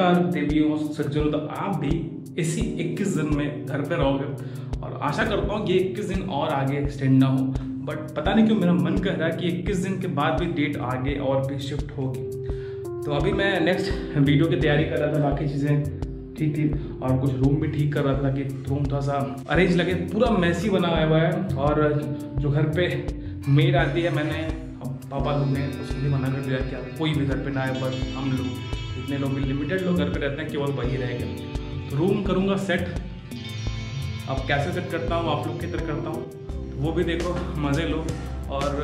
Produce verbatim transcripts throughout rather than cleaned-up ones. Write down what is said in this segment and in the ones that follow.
नमस्कार देवियों सज्जनों, तो आप भी इसी इक्कीस दिन में घर पे रहोगे और आशा करता हूँ ये इक्कीस दिन और आगे एक्सटेंड ना हो। बट पता नहीं क्यों मेरा मन कर रहा है कि इक्कीस दिन के बाद भी डेट आगे और भी शिफ्ट होगी। तो अभी मैं नेक्स्ट वीडियो की तैयारी कर रहा था, बाकी चीज़ें ठीक थी और कुछ रूम भी ठीक कर रहा था कि रूम थोड़ा सा अरेंज लगे। पूरा मैसी बना हुआ है और जो घर पे मेड आती है, मैंने पापा लोग ने उसको भी मना कर दिया कि आप कोई भी घर पे ना आए, बस हम लोग जितने लोग भी लिमिटेड लोग घर पे रहते हैं केवल वही रहेंगे। तो रूम करूँगा सेट, अब कैसे सेट करता हूँ, आप लोग की तरह करता हूँ, वो भी देखो, मज़े लो। और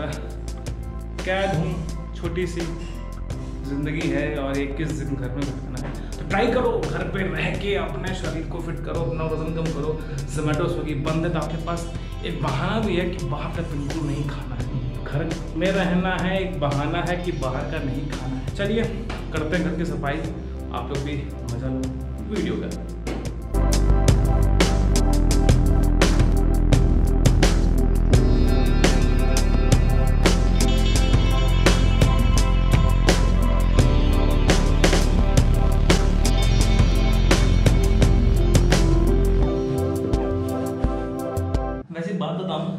कैद हूँ, छोटी सी जिंदगी है और इक्कीस दिन घर में बिताना है। तो ट्राई करो घर पे रह के अपने शरीर को फिट करो, अपना वजन कम करो। जोमेटो स्विगी बंद है तो आपके पास एक बहाना भी है कि बाहर का बिल्कुल नहीं खाना है, घर में रहना है। एक बहाना है कि बाहर का नहीं खाना है। चलिए करते हैं घर की सफाई, आप लोग भी मजा लो वीडियो का। वैसे बात बताऊं,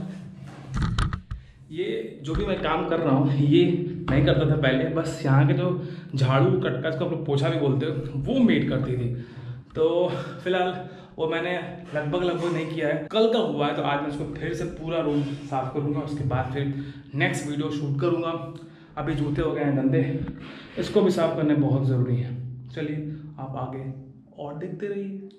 ये जो भी मैं काम कर रहा हूँ ये नहीं करता था पहले, बस यहाँ के जो झाड़ू कटका को हम लोग पोछा भी बोलते हो वो मेड करती थी। तो फिलहाल वो मैंने लगभग लगभग नहीं किया है, कल का हुआ है। तो आज मैं उसको फिर से पूरा रूम साफ़ करूँगा, उसके बाद फिर नेक्स्ट वीडियो शूट करूँगा। अभी जूते हो गए हैं गंदे, इसको भी साफ़ करने बहुत ज़रूरी है। चलिए आप आगे और देखते रहिए।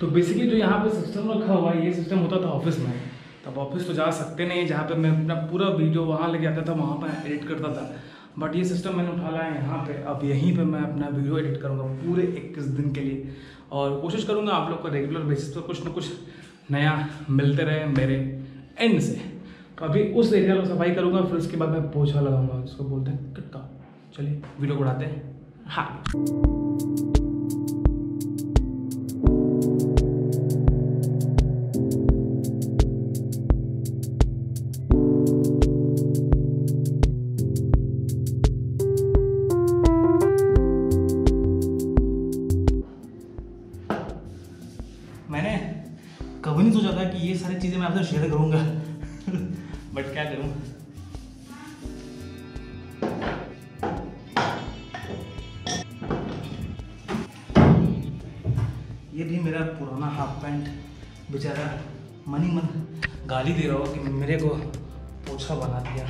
तो बेसिकली जो यहाँ पे सिस्टम रखा हुआ है, ये सिस्टम होता था ऑफिस में। तब ऑफिस तो जा सकते नहीं, जहाँ पे मैं अपना पूरा वीडियो वहाँ लेके आता था, वहाँ पर एडिट करता था। बट ये सिस्टम मैंने उठा लाया यहाँ पे, अब यहीं पे मैं अपना वीडियो एडिट करूँगा पूरे इक्कीस दिन के लिए। और कोशिश करूँगा आप लोग को रेगुलर बेसिस पर कुछ ना कुछ नया मिलते रहे मेरे एंड से। तो अभी उस एरिया को सफाई करूँगा, फिर उसके बाद मैं पोछा लगाऊंगा, इसको बोलते हैं कटका। चलिए वीडियो को उड़ाते हैं। हाँ, मैंने कभी नहीं सोचा था कि ये सारी चीज़ें मैं आपसे शेयर करूंगा बट क्या करूँ, ये भी मेरा पुराना हाफ पैंट बेचारा मन ही मन गाली दे रहा हो कि मेरे को पोछा बना दिया।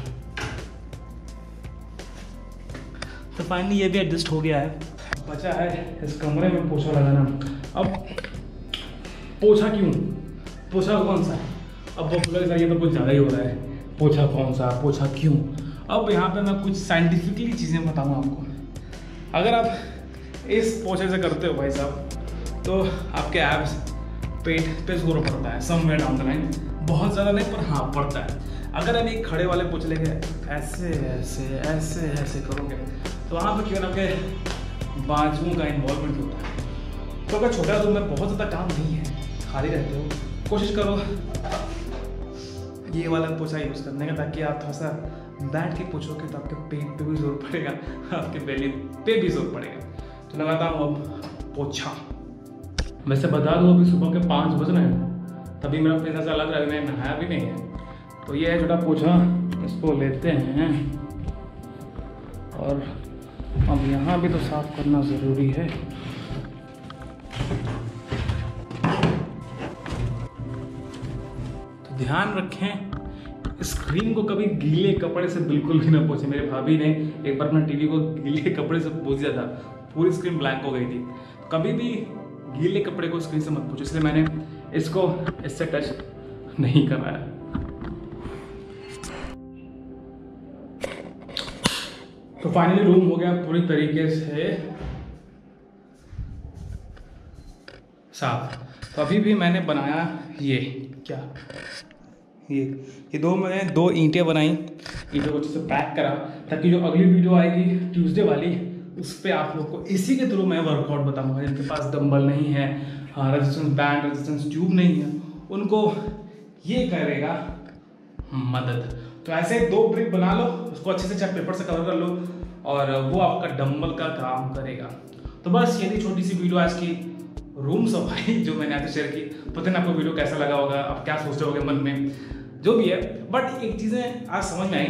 तो फाइनली ये भी एडजस्ट हो गया है। बचा है इस कमरे में पोछा लगाना। अब पोछा क्यों, पोछा कौन सा है, अब वो बोला ये तो कुछ ज़्यादा ही हो रहा है, पोछा कौन सा, पोछा क्यों। अब यहाँ पे मैं कुछ साइंटिफिकली चीज़ें बताऊँ आपको। अगर आप इस पोछे से करते हो भाई साहब, तो आपके एब्स पेट पे जोर पड़ता है समवेयर डाउन द लाइन, बहुत ज़्यादा नहीं पर हाँ पड़ता है। अगर आप एक खड़े वाले पोछे लेके ऐसे ऐसे ऐसे ऐसे करोगे तो वहाँ पर केवल आपके बाजुओं का इन्वॉल्वमेंट होता है। तो अगर छोटा तो मैं बहुत ज़्यादा काम नहीं है, खाली रहते हो, कोशिश करो ये वाला पोछा यूज़ करने का, ताकि आप थोड़ा सा बैठ के पोछोगे तो आपके पेट पे भी जोर पड़ेगा, आपके बेली पे भी जोर पड़ेगा। तो लगाता हूँ अब पोछा। वैसे बता दूँ अभी सुबह के पाँच बज रहे हैं, तभी मेरा पैसा ऐसा लग रहा है मैंने नहाया भी नहीं है। तो ये है छोटा पोछा, इसको लेते हैं और अब यहाँ भी तो साफ़ करना ज़रूरी है। ध्यान रखें स्क्रीन को कभी गीले कपड़े से बिल्कुल भी ना पोंछे। मेरे भाभी ने एक बार अपना टीवी को गीले कपड़े से पोंछ दिया था, पूरी स्क्रीन ब्लैंक हो गई थी। कभी भी गीले कपड़े को स्क्रीन से मत पोंछो, इसलिए मैंने इसको इससे टच नहीं कराया। तो फाइनली रूम हो गया पूरी तरीके से साफ। तो अभी भी मैंने बनाया ये क्या, ये ये दो मैंने दो ईंटें बनाई, ईंटों को अच्छे से पैक करा ताकि जो अगली वीडियो आएगी ट्यूसडे वाली उस पर आप लोग को इसी के थ्रू मैं वर्कआउट बताऊंगा। जिनके पास डंबल नहीं है, रेजिस्टेंस बैंड, रेजिस्टेंस ट्यूब नहीं है, उनको ये करेगा मदद। तो ऐसे दो ब्रिक बना लो, उसको अच्छे से चार्ट पेपर से कवर कर लो और वो आपका डंबल का काम करेगा। तो बस ये थी छोटी सी वीडियो आज की रूम सफाई जो मैंने आपसे शेयर की। पता नहीं आपको वीडियो कैसा लगा होगा, आप क्या सोच रहे होगे मन में, जो भी है। बट एक चीज़ें आज समझ में आई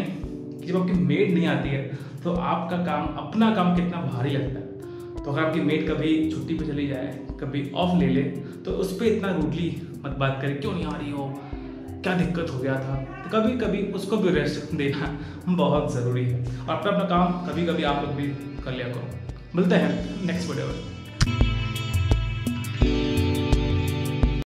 कि जब आपकी मेड नहीं आती है तो आपका काम, अपना काम कितना भारी लगता है। तो अगर आपकी मेड कभी छुट्टी पे चली जाए, कभी ऑफ ले ले, तो उस पर इतना रूडली मत बात करें, क्यों नहीं आ रही हो, क्या दिक्कत हो गया था। तो कभी कभी उसको भी रेस्ट देना बहुत ज़रूरी है। और अपना अपना काम कभी कभी आप लोग भी कर लिया करो। मिलते हैं नेक्स्ट वीडियो में।